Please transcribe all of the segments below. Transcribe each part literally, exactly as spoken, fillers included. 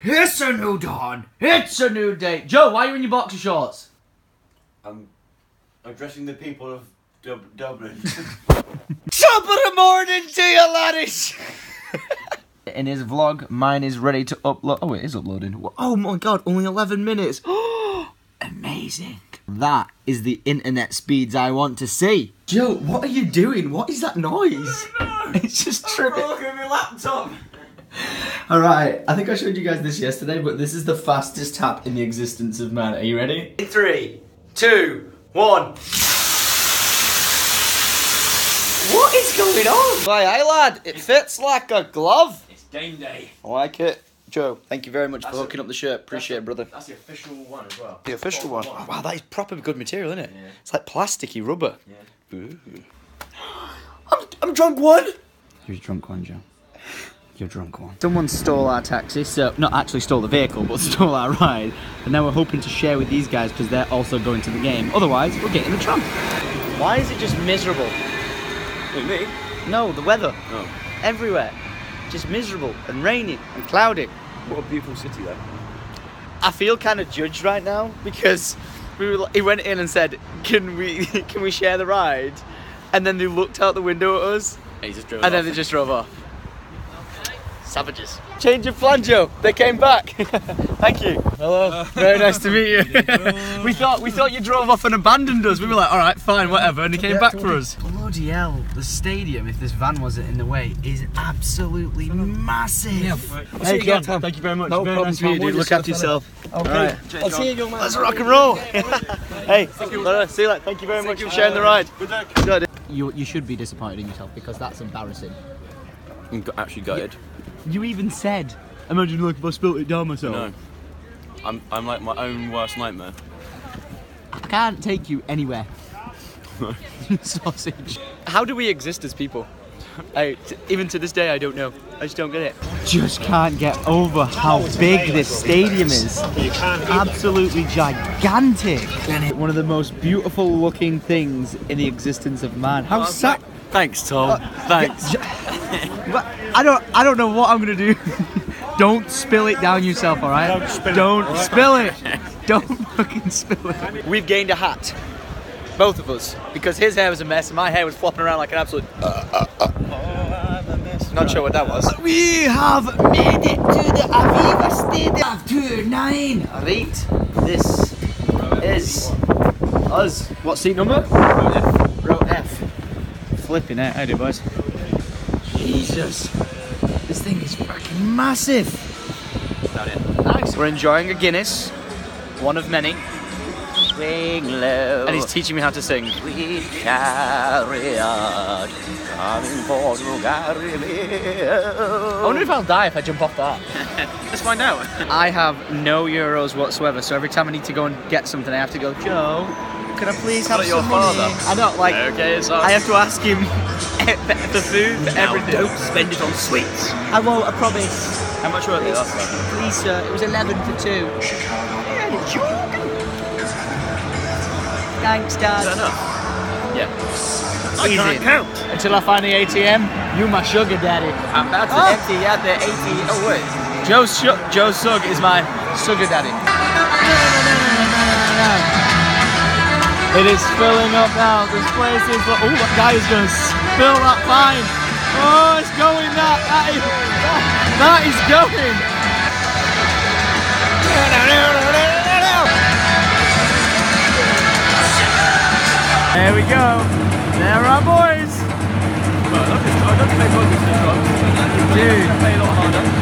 It's a new dawn. It's a new day. Joe, why are you in your boxer shorts? I'm addressing the people of Dub- Dublin. Top of the morning to you, laddies. In his vlog, mine is ready to upload. Oh, it is uploading. Oh my god, only eleven minutes. Amazing. That is the internet speeds I want to see. Joe, what are you doing? What is that noise? Oh, no. It's just tripping. I'm broken my laptop. Alright, I think I showed you guys this yesterday, but this is the fastest tap in the existence of man. Are you ready? In three, two, one. What is going on? Why, hey lad, it fits like a glove. It's game day. I like it. Joe, thank you very much that's for hooking a, up the shirt. Appreciate it, brother. That's the official one as well. The official one. one? Oh, wow, that is proper good material, isn't it? Yeah. It's like plasticky rubber. Yeah. Ooh. I'm, I'm drunk one. You're drunk one, Joe. You're drunk one. Someone stole our taxi, so not actually stole the vehicle, but stole our ride. And now we're hoping to share with these guys because they're also going to the game. Otherwise, we're getting a tramp. Why is it just miserable? Wait, me? No, the weather. Oh. Everywhere. Just miserable and rainy and cloudy. What a beautiful city, though. I feel kind of judged right now because we were, he went in and said, "Can we, can we share the ride?" And then they looked out the window at us. And, he just drove and then they just drove off. Savages. Change of plan, Joe. They came back. Thank you. Hello. Very nice to meet you. we thought we thought you drove off and abandoned us. We were like, all right, fine, whatever, and he came yeah, back for us. Bloody hell! The stadium, if this van wasn't in the way, is absolutely massive. Yeah. I'll see you again. Tom. Thank you very much. No very problem nice for you, dude. Look after yourself. Okay. All right. I'll see you, young man. Let's rock and roll. Hey, thank you. Laura, see you later. Thank you very thank much you. for sharing uh, the ride. Good luck. You you should be disappointed in yourself because that's embarrassing. I'm actually gutted. You, you even said, imagine like if I spilt it down myself. No, I'm, I'm like my own worst nightmare. I can't take you anywhere. No. Sausage. How do we exist as people? I, t even to this day, I don't know. I just don't get it. Just can't get over how big this stadium is. Absolutely gigantic. One of the most beautiful looking things in the existence of man. How sad. Thanks, Tom. Uh, Thanks. I don't. I don't know what I'm gonna do. Don't spill it down yourself, all right? Don't spill don't it. Don't spill it. Don't fucking spill it. We've gained a hat, both of us, because his hair was a mess and my hair was flopping around like an absolute. Uh, uh, uh. Oh, not sure what that was. We have made it to the Aviva Stadium. After nine. Right. This is us. What seat number? Row F. Flipping out, how do you boys? Jesus, this thing is fucking massive. About it. Nice. We're enjoying a Guinness, one of many. Swing low. And he's teaching me how to sing. Sweet chariot, coming for you, Galileo. I wonder if I'll die if I jump off that. Let's find out. I have no euros whatsoever, so every time I need to go and get something, I have to go, Joe. Can I please have some your money? Father. I know, like, okay, I have to ask him for food, for now everything. Don't spend it on sweets. I won't, I promise. How much were they last time? Please, sir, it was eleven for two. Thanks, Dad. Is that enough? Yeah. I can't count. Until I find the A T M, you my sugar daddy. I'm about to oh. empty out the A T M. Oh, wait. Joe, Joe Sugg is my sugar daddy. It is filling up now. This place is. Oh, that guy is going to spill that fine. Oh, it's going that. That is, that, that is going. There we go. There are our boys. Dude,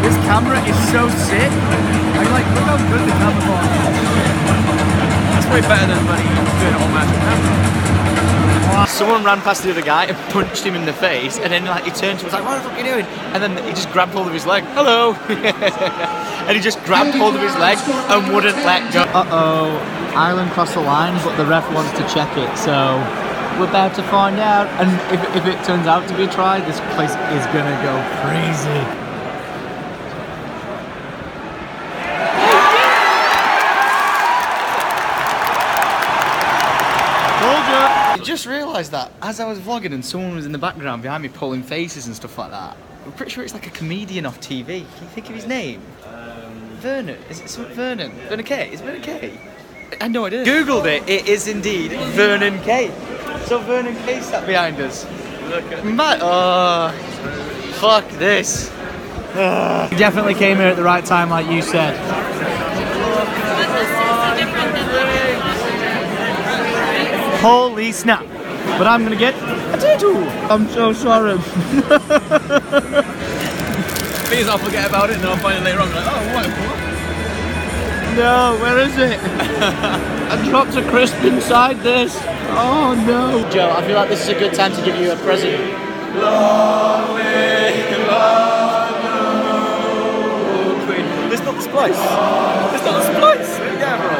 this camera is so sick. I'm like, look how good the camera was. That's way better than money doing it on magic camera. Someone ran past the other guy and punched him in the face, and then like he turned to us like, "What the fuck are you doing?" And then he just grabbed hold of his leg. Hello. And he just grabbed hold of his leg and wouldn't let go. Uh oh, Ireland crossed the line, but the ref wants to check it, so we're about to find out. And if, if it turns out to be a try, this place is gonna go crazy. I just realised that as I was vlogging and someone was in the background behind me pulling faces and stuff like that. I'm pretty sure it's like a comedian off T V. Can you think of his name? Um, Vernon, is it some Vernon? Vernon Kay? Is Vernon Kay? I had no idea. Googled it, it is indeed Vernon Kay. So Vernon Kay sat behind us. Look at Matt, oh, fuck this. Uh. You definitely came here at the right time, like you said. Holy snap. But I'm gonna get a tattoo. I'm so sorry. Please, I'll forget about it and then I'll find it later on. Like, oh, what? what? No, where is it? I dropped a crisp inside this. Oh, no. Joe, I feel like this is a good time to give you a present. It's not the splice. It's not the splice. Yeah, bro.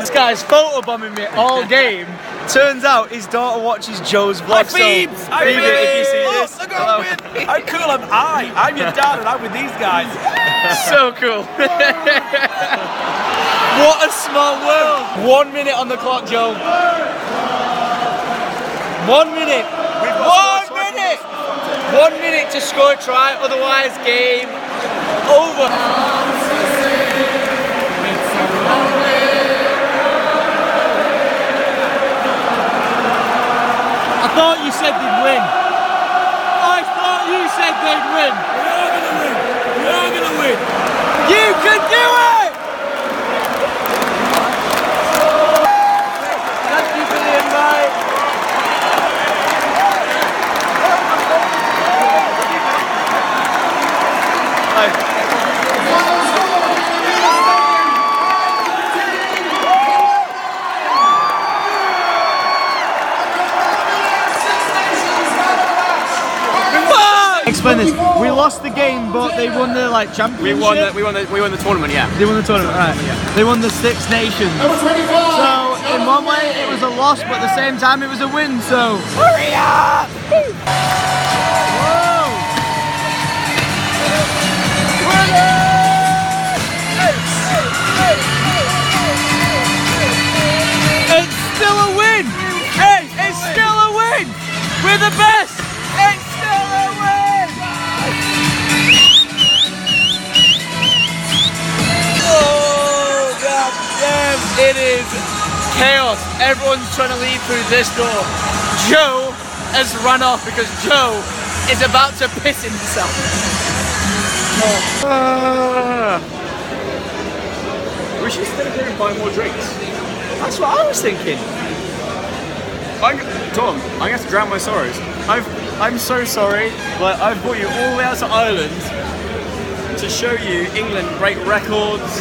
This guy's photobombing me all game. Turns out his daughter watches Joe's vlog. I feed! So I feed! If you see oh, this. Look how I'm with! How cool am I? I'm your dad and I'm with these guys. So cool. What a small world. One minute on the clock, Joe. One minute. One minute. One minute to score a try, otherwise game over. I thought you said they'd win. I thought you said they'd win. We are going to win. We are going to win. You can do it! Thank you for the invite. Hi. Explain this. We lost the game, but they won the like championship. We won the we won the we won the tournament. Yeah. They won the tournament. Right. Yeah. They won the Six Nations. So in one way it was a loss, but at the same time it was a win. So. Hurry up! Whoa! It's still a win. Hey, it's still a win. We're the best. It's still a win. It is chaos. Everyone's trying to leave through this door. Joe has run off because Joe is about to piss himself. Uh, we should stay here and buy more drinks. That's what I was thinking. I'm, Tom, I'm going to have to drown my sorrows. I've, I'm so sorry, but I've brought you all the way out to Ireland to show you England break records.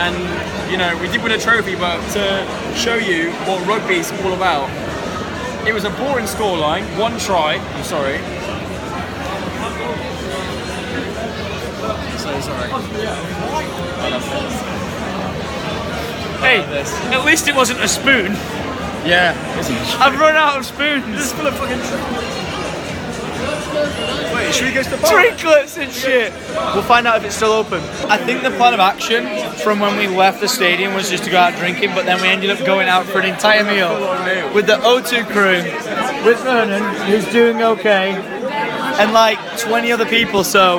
And, you know, we did win a trophy, but to show you what rugby's all about. It was a boring scoreline, one try, I'm sorry. So sorry. I love this. Hey, this. At least it wasn't a spoon. Yeah. I've run out of spoons. This is full of fucking tricklets. Wait, should we go to the bar? Tricklets and shit. We'll find out if it's still open. I think the plan of action from when we left the stadium was just to go out drinking, but then we ended up going out for an entire meal with the O two crew, with Vernon, who's doing okay, and like twenty other people, so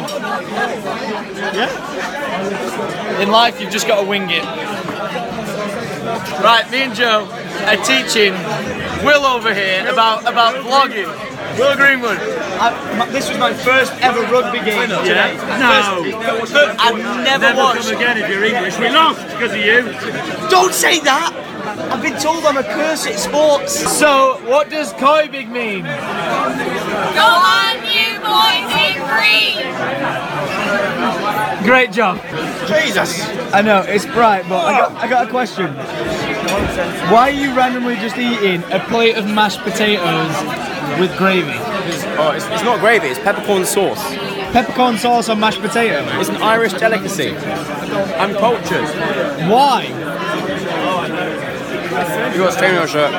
yeah. In life, you've just got to wing it. Right, me and Joe are teaching Will over here about, about vlogging. Will Greenwood. I, my, this was my first ever rugby game today. Yeah. No. First, first, I've never, never watched. Come again if you're English. We lost because of you. Don't say that. I've been told I'm a curse at sports. So, what does Koibig mean? Go on, you boys in green. Great job. Jesus. I know, it's bright, but I got, I got a question. Why are you randomly just eating a plate of mashed potatoes with gravy? Oh, it's, it's not gravy, it's peppercorn sauce. Peppercorn sauce on mashed potato? It's an Irish delicacy. I'm cultured. Why? You got a stain on your shirt.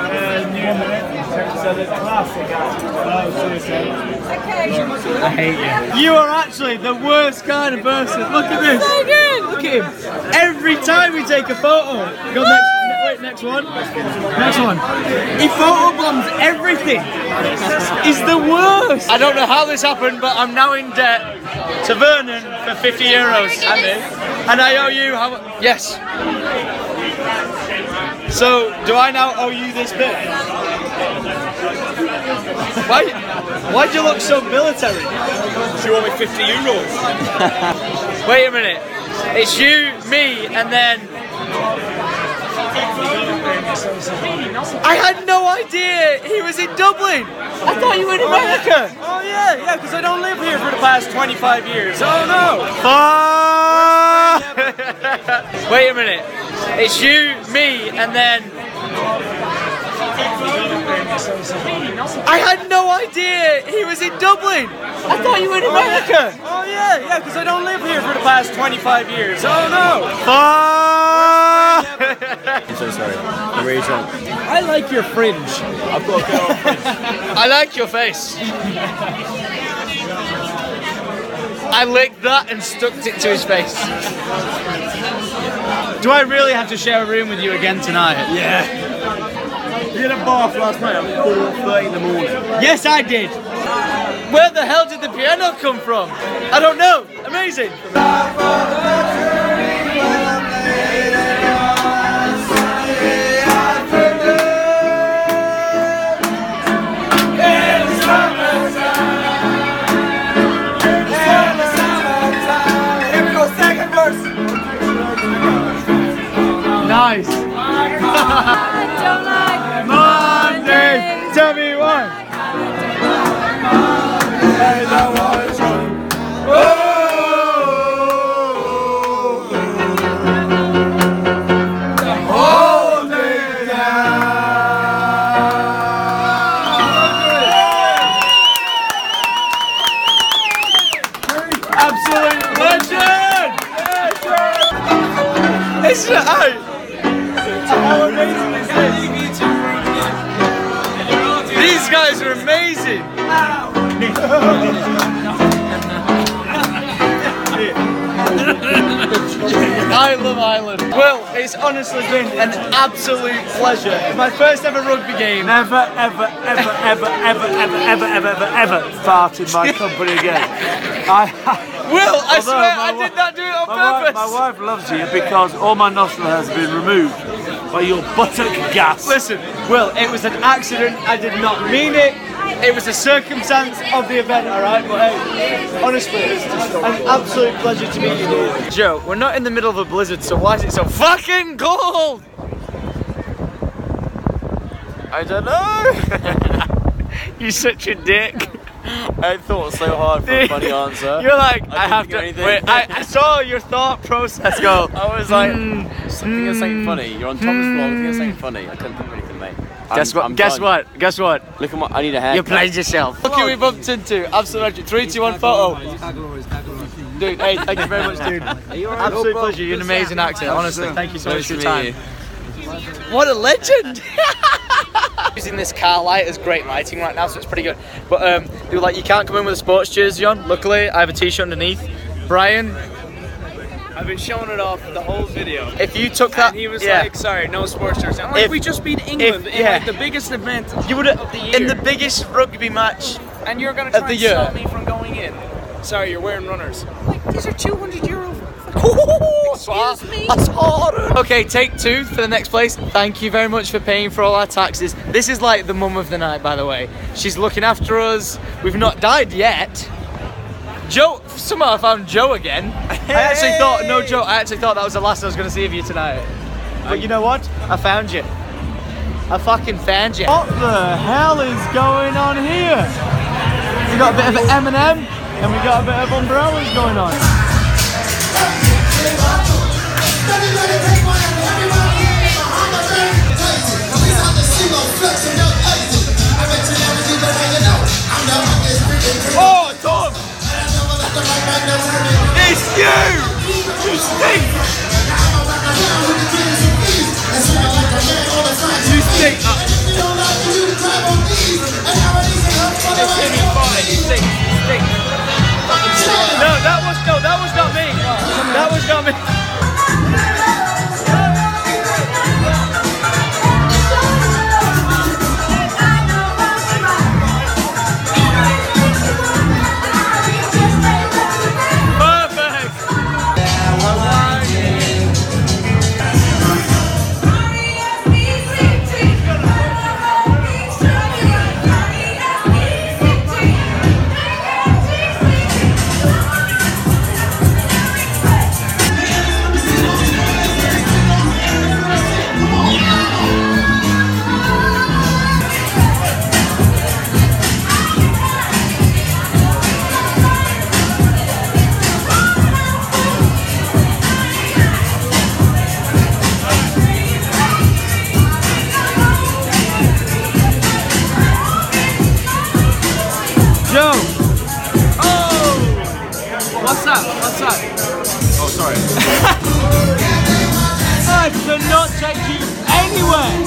I hate you. You are actually the worst kind of person. Look at this. Look at him. Every time we take a photo, go next. Wait, Next one. Next one. He photobombs everything. He's the worst. I don't know how this happened, but I'm now in debt to Vernon for fifty euros. And I owe you how? Yes. So, do I now owe you this bit? Why? Why do you look so military? Do you owe me fifty euros? Wait a minute. It's you, me, and then. I had no idea he was in Dublin! I thought you were in America! Oh yeah, yeah, because I don't live here for the past twenty-five years. Oh no! Oh. Wait a minute. It's you, me, and then... I had no idea he was in Dublin! I thought you were in America! Oh yeah, yeah, because I don't live here for the past twenty-five years. Oh no! Oh. I'm so sorry. I'm really drunk. I like your fringe. I've got to go on fringe. I like your face. I licked that and stuck it to his face. Do I really have to share a room with you again tonight? Yeah. You had a bath last night at four thirty in the morning. Yes, I did. Where the hell did the piano come from? I don't know. Amazing. Nice. I don't like Mondays. Mondays. Tell me why. Absolute legend. It's not. These guys are amazing! I love Ireland. Well, it's honestly been an absolute pleasure. My first ever rugby game. Never, ever, ever, ever, ever, ever, ever, ever, ever, ever fart in my company again. I. Will, I Although swear I did not do it on purpose! Wife, my wife loves you because all my nostril has been removed by your buttock gas. Listen, Will, it was an accident, I did not mean it. It was a circumstance of the event, alright? But hey, honestly, it's just an absolute pleasure to meet you. Joe, we're not in the middle of a blizzard, so why is it so fucking cold? I don't know! You're such a dick. I thought so hard for a funny answer. You're like, I, I have to. Wait, I, I saw your thought process go. I was like, mm, something is mm, something funny. You're on top of the floor, something is something funny. I couldn't think of anything, mate. I'm, guess what? I'm guess done. what? Guess what? Look at my. I need a haircut. You played yourself. Look who we bumped into. Absolutely. Three, two, one, photo. Dude, hey, thank you very much, dude. Absolute pleasure. You're an amazing actor. Honestly, thank you so much for your time. What a legend! Using this car light as great lighting right now, so it's pretty good. But um, they were like, you can't come in with a sports jersey on. Luckily, I have a t-shirt underneath. Brian, I've been showing it off the whole video. If you took that, and he was yeah. like, sorry, no sports jersey. I'm like, if, we just beat England if, in yeah. like, the biggest event you would of the year. In the biggest rugby match, and you're gonna try and stop me from going in. Sorry, you're wearing runners. Like, these are two hundred euro. Ooh, excuse me. That's hard. Okay, take two for the next place. Thank you very much for paying for all our taxes. This is like the mum of the night, by the way. She's looking after us. We've not died yet. Joe, somehow I found Joe again. Hey. I actually thought, no Joe, I actually thought that was the last I was going to see of you tonight. But you know what? I found you. I fucking found you. What the hell is going on here? We got a bit of Eminem and we got a bit of umbrellas going on. Oh, Tom! It's you! You stink! You stink! You stink! You stink! No, that was no, that was not me. That was not me. Joe. Oh! What's up? What's up? Oh, sorry. I cannot take you anywhere.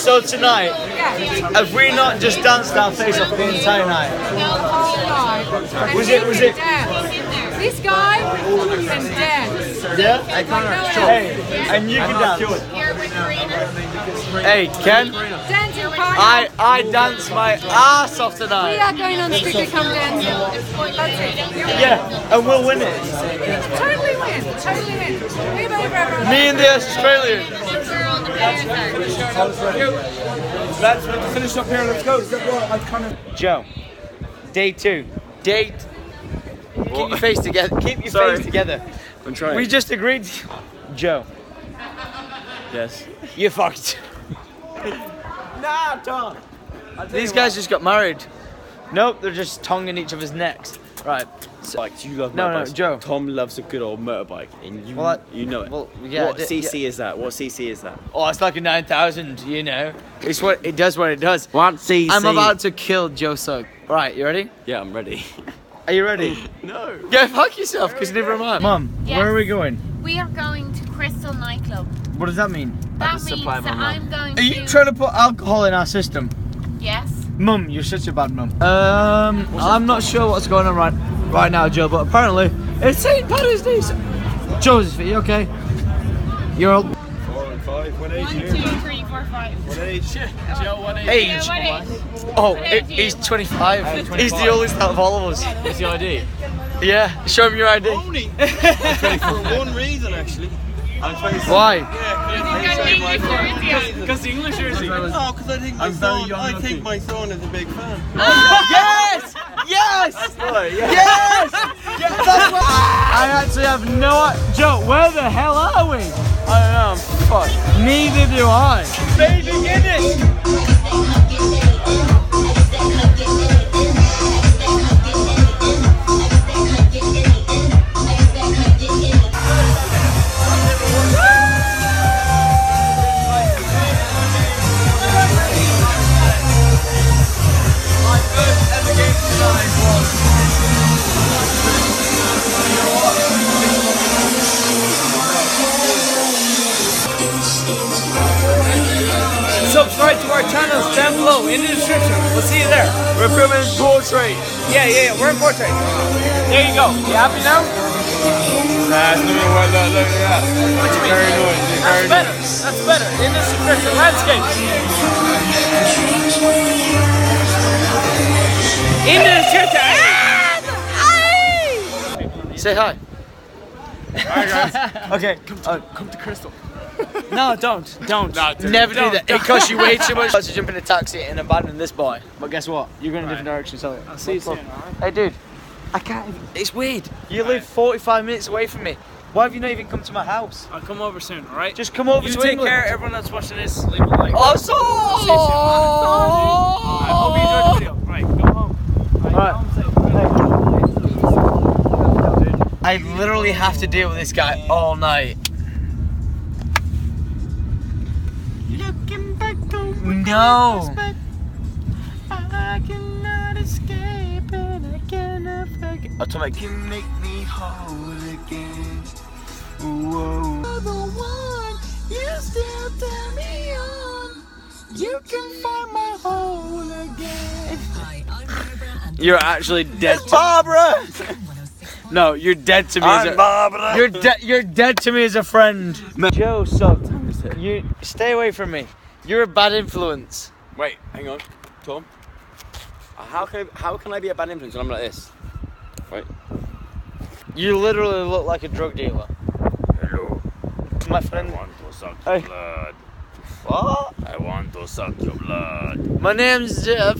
So tonight, have we not just danced our face off the entire night? The whole night. Was it? Was it? This guy can dance. Yeah, I can't. Hey, and you can dance. Hey, Ken. Dancing partner. I I dance my ass off tonight. We are going on Strictly, come dancing. That's it. Yeah, and we'll win it. Totally win. Totally win. Me and the Australian. Let's finish up here, let's go. Joe, day two. Date. Keep your face together. Keep your Sorry. face together. I'm trying. We just agreed. Joe. Yes. You're fucked. Nah, Tom. These guys what. just got married. Nope, they're just tonguing each other's necks. Right. So, like, you love no, motorbikes. No, Joe. Tom loves a good old motorbike, and you well, that, you know it. Well, yeah, what C C yeah. is that? What C C is that? Oh, it's like a nine thousand, you know. It's what it does. What it does. What C C? I'm about to kill Joe Sugg. Right, you ready? Yeah, I'm ready. Are you ready? No. Go fuck yourself, because never mind. Mum, yes. Where are we going? We are going to Crystal Nightclub. What does that mean? That, that means that I'm going. Are you to... trying to put alcohol in our system? Yes. Mum, you're such a bad mum. Um, I'm not sure what's going on right right now, Joe, but apparently it's Saint Paddy's Day. Joseph, are you okay? You're all... Four and five, what age One, two, three, four, five. What age? Oh. Joe, what age? Age. Yeah, oh, age he's twenty-five. Uh, twenty-five. He's the oldest out of all of us. Is your I D? Yeah, show him your I D. Only. For one reason, actually. I'm twenty-seven. Why? Yeah, because the English jersey. Oh, because I think my I'm son. I think my son is a big fan. Oh, yes! Yes! Yes! Yes! That's what I actually have no idea. Joe, where the hell are we? I don't know. Fuck. Neither do I. Bathing in it. Subscribe to our channels down below in the description. We'll see you there. We're filming portrait. Yeah, yeah, yeah, we're in portrait. There you go. You happy now? Nah, it's doing well. Look at that. What do you mean? Very noisy. That's better. That's better. In the description, landscape. In the description. Say hi. Alright, guys. Okay. Come to, uh, come to Crystal. No, don't. Don't. No, do Never don't, do that. Don't. It costs you way too much to jump in a taxi and abandon this boy. But guess what? You're going in a different direction, so I'll see you soon. Right? Hey, dude. I can't even... It's weird. You all live right. forty-five minutes away from me. Why have you not even come to my house? I'll come over soon, alright? Just come over you to You take England. Care of everyone that's watching this. Leave a like. Oh, so... I hope you enjoyed the video. Right, go home. All right. All right. I literally have to deal with this guy all night. Looking back over no. Back, I cannot escape it. I cannot forget. Automatic. You can make me whole again. Whoa. You're the one. You still turn me on. You can find my hole again. Hi, I'm Barbara. And you're actually dead. It's Barbara. No, you're dead to me I'm as a Barbara. You're dead you're dead to me as a friend. Joe Sugg. You stay away from me. You're a bad influence. Wait, hang on. Tom. How can I, how can I be a bad influence when I'm like this? Wait. You literally look like a drug dealer. Hello. My friend. I want to suck your I... blood. What? I want to suck your blood. My name's Jeff.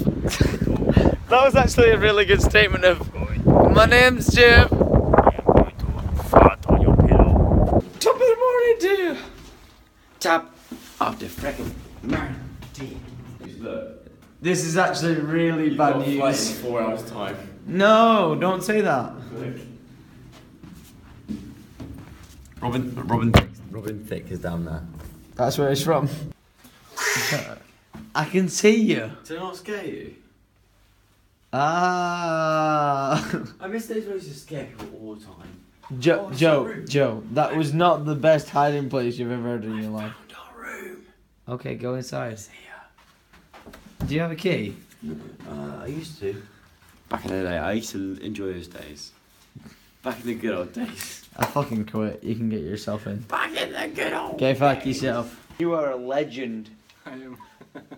That was actually a really good statement of, my name's Jim. I am going to fart on your pillow. Top of the morning, dude. Top of the freaking morning, dude. Look. This is actually really You've bad got news. You've got a flight in four hours' time. No, don't say that. Good. Robin, Robin Thicke. Robin Thicke is down there. That's where he's from. I can see you. Did I not scare you? Ah. I miss those ways to scare people all the time. Jo- oh, Joe, so Joe, that was not the best hiding place you've ever heard in I your life. I found our room. Okay, go inside. It's here. Do you have a key? Uh, I used to. Back in the day, I used to enjoy those days. Back in the good old days. I fucking quit. You can get yourself in. Back in the good old days. Go fuck yourself. You are a legend. I am.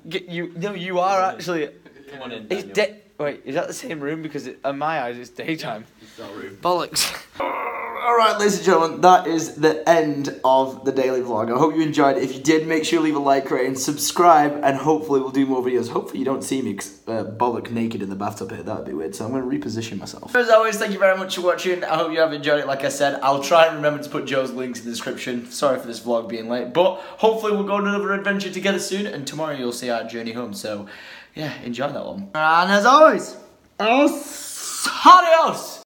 you no, you are actually. Come on in, Daniel. It's de- Wait, is that the same room? Because it, in my eyes, it's daytime. Yeah, it's our room. Bollocks. All right, ladies and gentlemen, that is the end of the daily vlog. I hope you enjoyed it. If you did, make sure you leave a like, rate, and subscribe, and hopefully we'll do more videos. Hopefully you don't see me uh, bollock naked in the bathtub here. That would be weird, so I'm going to reposition myself. As always, thank you very much for watching. I hope you have enjoyed it. Like I said, I'll try and remember to put Joe's links in the description. Sorry for this vlog being late, but hopefully we'll go on another adventure together soon, and tomorrow you'll see our journey home, so yeah, enjoy that one. And as always, adios!